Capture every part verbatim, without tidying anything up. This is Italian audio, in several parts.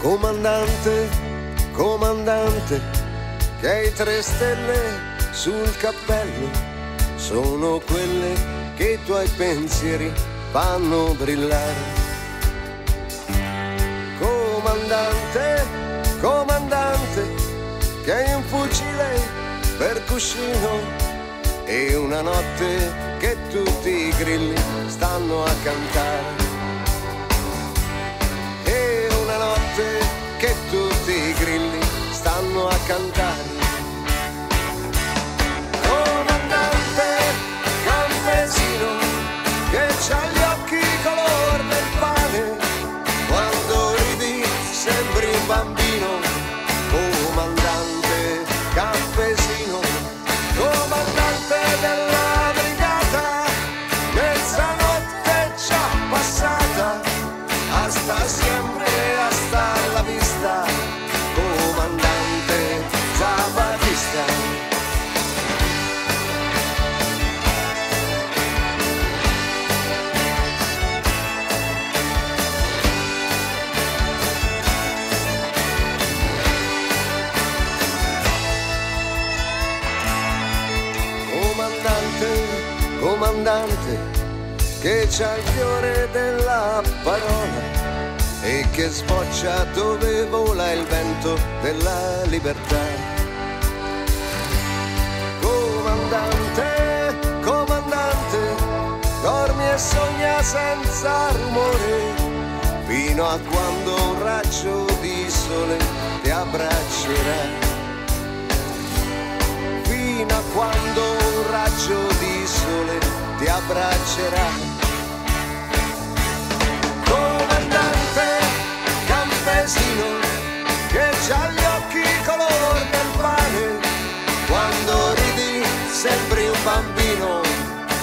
Comandante, comandante, che hai tre stelle sul cappello, sono quelle che i tuoi pensieri fanno brillare. Comandante, comandante, che hai un fucile per cuscino e una notte che tutti i grilli stanno a cantare. E una notte che tutti i grilli stanno a cantare. Comandante, campesino, che c'ha gli occhi color del pane, quando ridi sembri un bambino. Comandante, campesino, comandante della brigata, mezzanotte già passata, hasta siempre, hasta la vista. Comandante Zapatista. Comandante, comandante, che c'ha il fiore della parola e che sboccia dove vola il vento della libertà. Comandante, comandante, dormi e sogna senza rumore, fino a quando un raggio di sole ti abbraccerà. Fino a quando un raggio di sole ti abbraccerà. Comandante, campesino, che c'ha gli occhi color del pane, quando ridi sembri un bambino.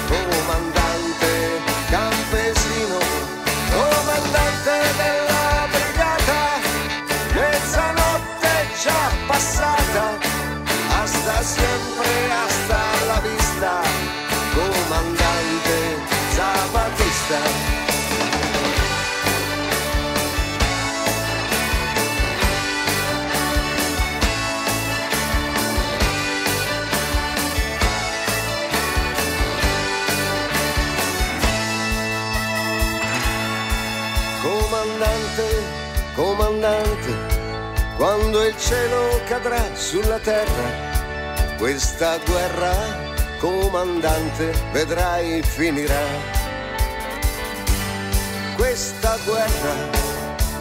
Comandante, campesino, comandante della brigata, mezzanotte già passata, hasta siempre, hasta la vista, comandante Zapatista. Comandante, comandante, quando il cielo cadrà sulla terra, questa guerra, comandante, vedrai finirà. Questa guerra,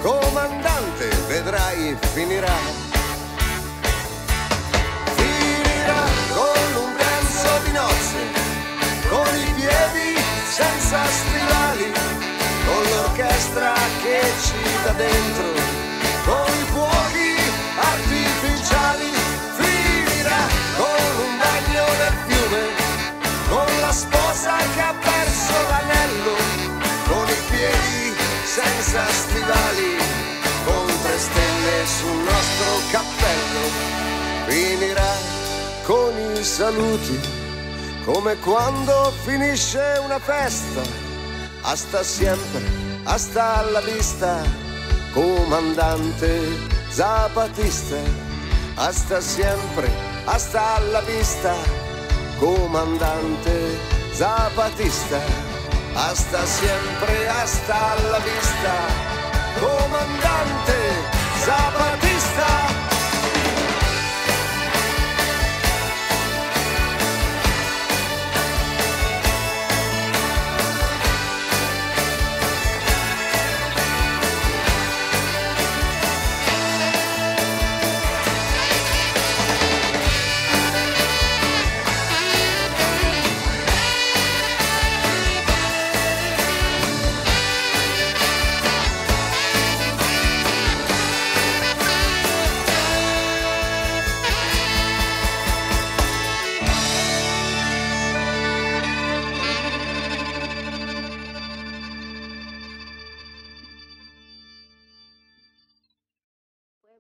comandante, vedrai finirà. Finirà con un pranzo di nozze, con i piedi senza stivali, con l'orchestra che ci dà dentro, con i fuochi artificiali. Con un bagno nel fiume, con la sposa che ha perso l'anello, con i piedi senza stivali, con tre stelle sul nostro cappello. Finirà con i saluti, come quando finisce una festa. Hasta siempre, hasta la vista, comandante Zapatista. Hasta siempre, hasta la vista, comandante Zapatista. Hasta siempre, hasta la vista, comandante Zapatista.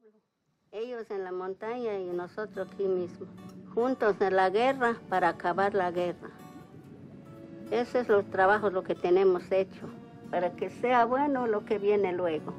pueblo. Ellos en la montaña y nosotros aquí mismo, juntos en la guerra para acabar la guerra. Esos son los trabajos lo que tenemos hecho, para que sea bueno lo que viene luego.